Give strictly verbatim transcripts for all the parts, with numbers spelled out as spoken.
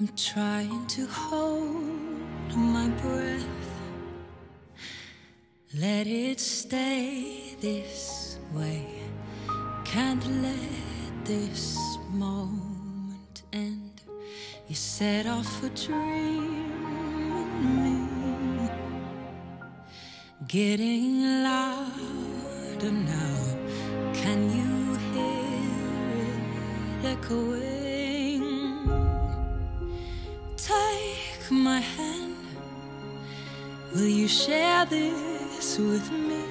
I'm trying to hold my breath, let it stay this way, can't let this moment end. You set off a dream in me, getting louder now. Can you hear it echoing? Take my hand, will you share this with me?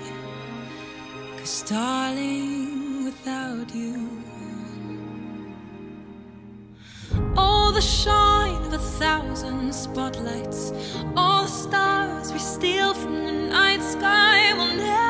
'Cause darling, without you, all the shine of a thousand spotlights, all the stars we steal from the night sky will never